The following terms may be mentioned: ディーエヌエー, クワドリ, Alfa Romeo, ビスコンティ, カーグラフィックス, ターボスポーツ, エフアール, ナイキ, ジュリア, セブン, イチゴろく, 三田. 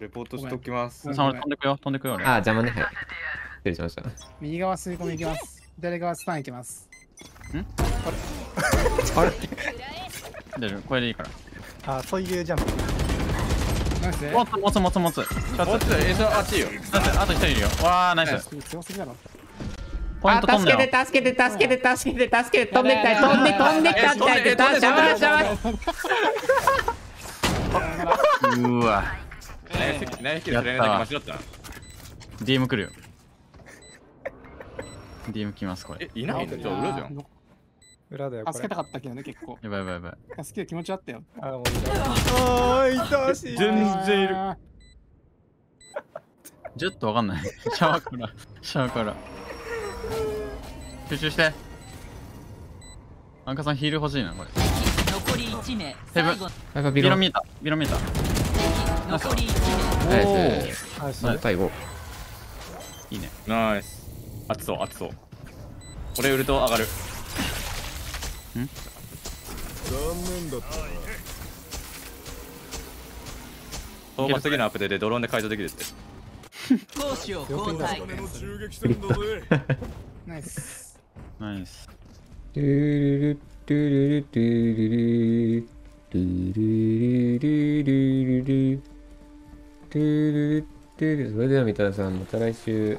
レポートしときます。飛んでくよ、飛んでくよ。あ、邪魔ね。はい。失礼しました。右側吸い込みいきます。左側スタン行きます。ん？あれ？大丈夫、これでいいから。あ、そういうジャンプ。もつもつもつもつ。もつ、あっちいいよ。あと一人いるよ。わあ、ナイス。強すぎだろ。あ、助けて助けて助けて助けて助けて、飛んできたい、飛んできたみたいで、シャワーシャワー。うわ。ナイキの連絡間違った。DM 来るよ。DM 来ますこれ。え、いないの？ちょっと裏じゃん。裏だよ。助けたかったけどね、結構。やばいやばいやばい。助ける気持ちあったよ。ああ、痛しい。全然いる。ちょっとわかんない。シャワーから、シャワーから。集中して。アンカさんヒール欲しいなこれ。残り1名。セブン。なんかビロ見えた。ビロ見えた。残り1名。ナイス。最後。いいね。ナイス。熱そう熱そう。これ売ると上がる。ん？残念だった。討伐的なアップデートでドローンで解除できるって。攻守を交代。ナイス。ナイス。トゥルルトゥルルトゥルルトゥルルルルルルトゥルルルル。それでは三田さん、また来週。